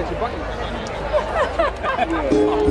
That's your bucket.